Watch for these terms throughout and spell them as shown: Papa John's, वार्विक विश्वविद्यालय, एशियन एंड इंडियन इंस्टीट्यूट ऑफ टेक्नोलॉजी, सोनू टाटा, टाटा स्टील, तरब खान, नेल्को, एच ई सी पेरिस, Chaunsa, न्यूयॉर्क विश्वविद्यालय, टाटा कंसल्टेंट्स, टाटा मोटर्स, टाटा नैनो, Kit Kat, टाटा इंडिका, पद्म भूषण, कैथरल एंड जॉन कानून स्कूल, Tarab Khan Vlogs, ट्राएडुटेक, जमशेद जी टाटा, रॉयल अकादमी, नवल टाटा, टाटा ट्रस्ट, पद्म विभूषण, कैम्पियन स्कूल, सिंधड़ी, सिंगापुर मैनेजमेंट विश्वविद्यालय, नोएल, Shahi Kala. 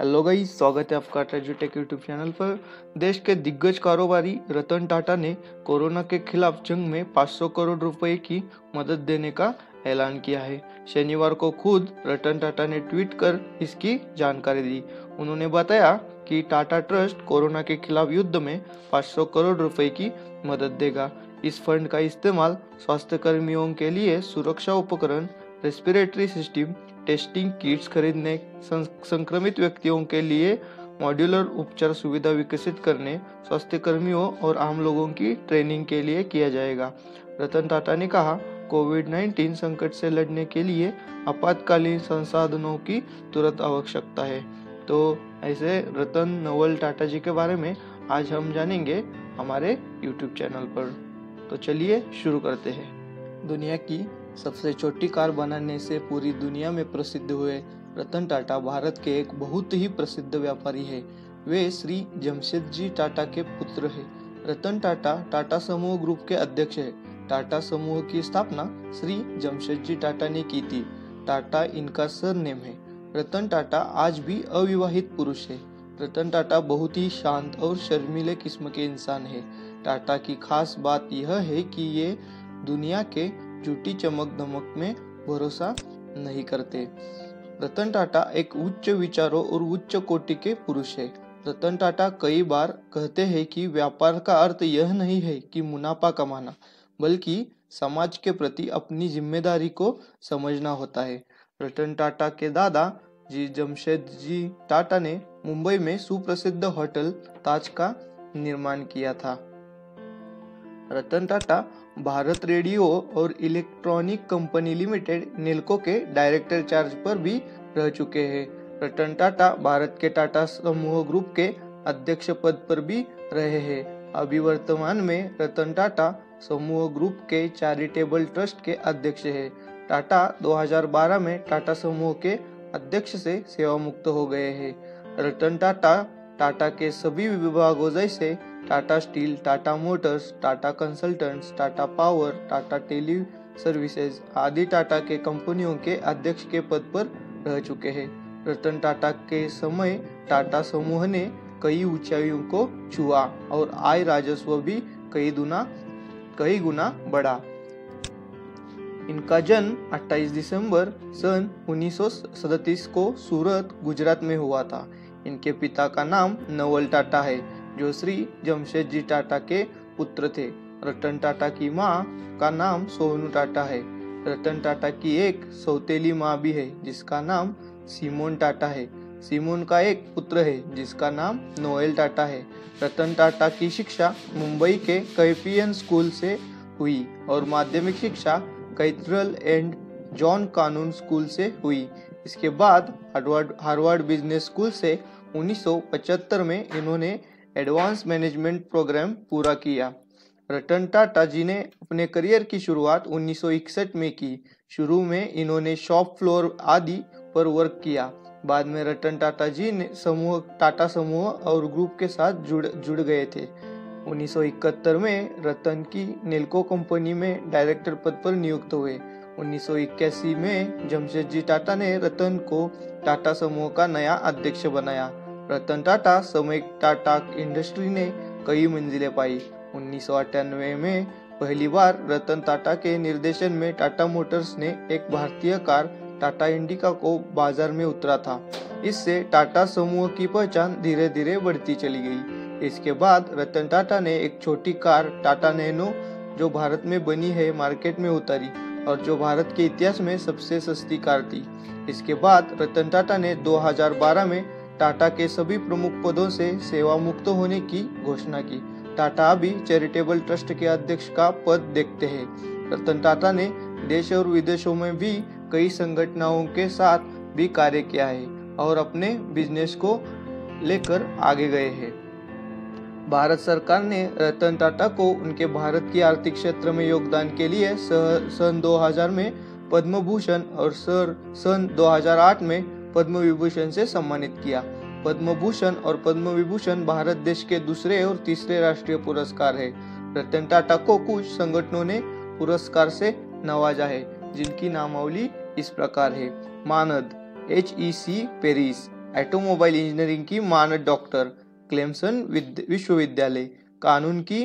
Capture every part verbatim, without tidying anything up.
Hello guys, स्वागत है आपका ट्राएडुटेक यूट्यूब चैनल पर। देश के दिग्गज कारोबारी रतन टाटा ने कोरोना के खिलाफ जंग में पाँच सौ करोड़ रुपए की मदद देने का ऐलान किया है। शनिवार को खुद रतन टाटा ने ट्वीट कर इसकी जानकारी दी। उन्होंने बताया कि टाटा ट्रस्ट कोरोना के खिलाफ युद्ध में पाँच सौ करोड़ रुपए की मदद देगा। इस फंड का इस्तेमाल स्वास्थ्य कर्मियों के लिए सुरक्षा उपकरण, रेस्पिरेटरी सिस्टम, टेस्टिंग किट्स खरीदने, संक्रमित व्यक्तियों के लिए मॉड्यूलर उपचार सुविधा विकसित करने, स्वास्थ्य कर्मियों और आम लोगों की ट्रेनिंग के लिए किया जाएगा। रतन टाटा ने कहा, कोविड उन्नीस संकट से लड़ने के लिए आपातकालीन संसाधनों की तुरंत आवश्यकता है। तो ऐसे रतन नवल टाटा जी के बारे में आज हम जानेंगे हमारे यूट्यूब चैनल पर। तो चलिए शुरू करते हैं। दुनिया की सबसे छोटी कार बनाने से पूरी दुनिया में प्रसिद्ध हुए रतन टाटा भारत के एक बहुत ही प्रसिद्ध व्यापारी है। वे श्री जमशेद जी टाटा के पुत्र हैं। रतन टाटा टाटा समूह ग्रुप के अध्यक्ष हैं। टाटा समूह की स्थापना श्री जमशेद जी टाटा ने की थी। टाटा इनका सरनेम है। रतन टाटा आज भी अविवाहित पुरुष है। रतन टाटा बहुत ही शांत और शर्मीले किस्म के इंसान है। टाटा की खास बात यह है कि ये दुनिया के झूठी चमक धमक में भरोसा नहीं करते। रतन टाटा एक उच्च विचारों और उच्च कोटि के पुरुष है। रतन टाटा कई बार कहते हैं कि व्यापार का अर्थ यह नहीं है कि मुनाफा कमाना, बल्कि समाज के प्रति अपनी जिम्मेदारी को समझना होता है। रतन टाटा के दादा जी जमशेद जी टाटा ने मुंबई में सुप्रसिद्ध होटल ताज का निर्माण किया था। रतन टाटा भारत रेडियो और इलेक्ट्रॉनिक कंपनी लिमिटेड नेल्को के डायरेक्टर चार्ज पर भी रह चुके हैं। रतन टाटा भारत के टाटा समूह ग्रुप के अध्यक्ष पद पर भी रहे हैं। अभी वर्तमान में रतन टाटा समूह ग्रुप के चैरिटेबल ट्रस्ट के अध्यक्ष हैं। टाटा दो हज़ार बारह में टाटा समूह के अध्यक्ष से सेवा मुक्त हो गए हैं। रतन टाटा टाटा के सभी विभागों जैसे टाटा स्टील, टाटा मोटर्स, टाटा कंसल्टेंट्स, Tata power, Tata tele services आदि टाटा के कंपनियों के अध्यक्ष के पद पर रह चुके हैं। रतन टाटा के समय टाटा समूह ने कई ऊंचाइयों को छुआ और आय राजस्व भी कई गुना कई गुना बढ़ा। इनका जन्म अट्ठाईस दिसंबर सन उन्नीस सौ सैंतीस को सूरत, गुजरात में हुआ था। इनके पिता का नाम नवल टाटा है, जो श्री जमशेद जी टाटा के पुत्र थे। रतन टाटा की माँ का नाम सोनू टाटा है। रतन टाटा की एक सौतेली माँ भी है, जिसका नाम सिमोन टाटा है। सिमोन का एक पुत्र है, जिसका नाम नोएल टाटा है। रतन टाटा की शिक्षा मुंबई के कैम्पियन स्कूल से हुई और माध्यमिक शिक्षा कैथरल एंड जॉन कानून स्कूल से हुई। इसके बाद हार्वर्ड हार्वर्ड बिजनेस स्कूल से उन्नीस सौ पचहत्तर में इन्होंने एडवांस मैनेजमेंट प्रोग्राम पूरा किया। रतन टाटा जी ने अपने करियर की शुरुआत उन्नीस सौ इकसठ में की। शुरू में इन्होंने शॉप फ्लोर आदि पर वर्क किया। बाद में रतन टाटा जी ने समूह टाटा समूह और ग्रुप के साथ जुड़ जुड़ गए थे। उन्नीस सौ इकहत्तर में रतन की नेल्को कंपनी में डायरेक्टर पद पर नियुक्त हुए। उन्नीस सौ इक्यासी में जमशेद जी टाटा ने रतन को टाटा समूह का नया अध्यक्ष बनाया। रतन टाटा समय टाटा इंडस्ट्री ने कई मंजिलें पाई। उन्नीस सौ अट्ठानवे में पहली बार रतन टाटा के निर्देशन में टाटा मोटर्स ने एक भारतीय कार टाटा इंडिका को बाजार में उतरा था। इससे टाटा समूह की पहचान धीरे धीरे बढ़ती चली गई। इसके बाद रतन टाटा ने एक छोटी कार टाटा नैनो, जो भारत में बनी है, मार्केट में उतारी और जो भारत के इतिहास में सबसे सस्ती कार थी। इसके बाद रतन टाटा ने दो हज़ार बारह में टाटा के सभी प्रमुख पदों से सेवा मुक्त होने की घोषणा की। टाटा अभी चैरिटेबल ट्रस्ट के अध्यक्ष का पद देखते हैं। रतन टाटा ने देश और विदेशों में भी कई संगठनों के साथ भी कार्य किया है और अपने बिजनेस को लेकर आगे गए हैं। भारत सरकार ने रतन टाटा को उनके भारत की आर्थिक क्षेत्र में योगदान के लिए सन दो हज़ार में पद्म भूषण और सन दो हज़ार आठ में पद्म विभूषण से सम्मानित किया। पद्म भूषण और पद्म विभूषण भारत देश के दूसरे और तीसरे राष्ट्रीय पुरस्कार है। रतन टाटा को कुछ संगठनों ने पुरस्कार से नवाजा है, जिनकी नामावली इस प्रकार है: मानद, एच ई सी पेरिस, automobile engineering की मानद डॉक्टर क्लेमसन विश्वविद्यालय, कानून की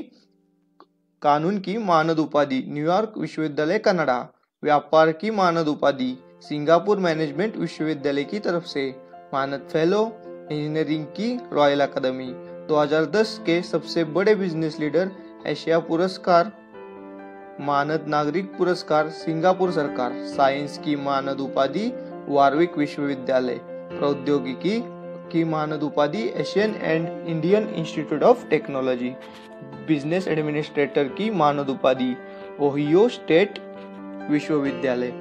कानून की मानद उपाधि न्यूयॉर्क विश्वविद्यालय कनाडा, व्यापार की मानद उपाधि सिंगापुर मैनेजमेंट विश्वविद्यालय की तरफ से, मानद फेलो इंजीनियरिंग की रॉयल अकादमी। दो हज़ार दस के सबसे बड़े बिजनेस लीडर एशिया पुरस्कार, मानद नागरिक पुरस्कार सिंगापुर सरकार, साइंस की मानद उपाधि वार्विक विश्वविद्यालय, प्रौद्योगिकी की मानद उपाधि एशियन एंड इंडियन इंस्टीट्यूट ऑफ टेक्नोलॉजी, business administrator की मानद उपाधि ओहियो स्टेट विश्वविद्यालय।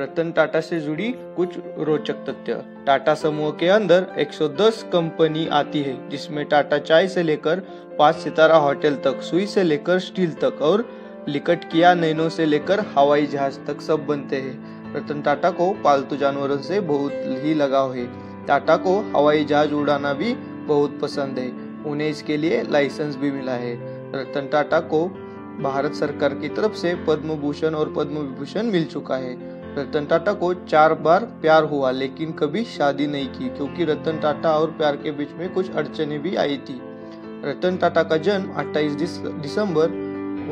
रतन टाटा से जुड़ी कुछ रोचक तथ्य। टाटा समूह के अंदर एक सौ दस कंपनी आती है, जिसमें टाटा चाय से लेकर पाँच सितारा होटल तक, सुई से लेकर स्टील तक और लिकट किया नैनो से लेकर हवाई जहाज तक सब बनते हैं। रतन टाटा को पालतू जानवरों से बहुत ही लगाव है। टाटा को हवाई जहाज उड़ाना भी बहुत पसंद है, उन्हें इसके लिए लाइसेंस भी मिला है। रतन टाटा को भारत सरकार की तरफ से पद्म भूषण और पद्म विभूषण मिल चुका है। रतन टाटा को चार बार प्यार हुआ, लेकिन कभी शादी नहीं की, क्योंकि रतन टाटा और प्यार के बीच में कुछ अड़चने भी आई थी। रतन टाटा का जन्म अट्ठाईस दिसंबर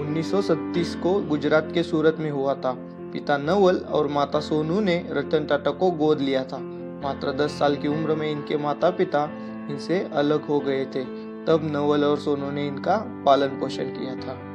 उन्नीस सौ सैंतीस को गुजरात के सूरत में हुआ था। पिता नवल और माता सोनू ने रतन टाटा को गोद लिया था। मात्र दस साल की उम्र में इनके माता पिता इनसे अलग हो गए थे, तब नवल और सोनू ने इनका पालन पोषण किया था।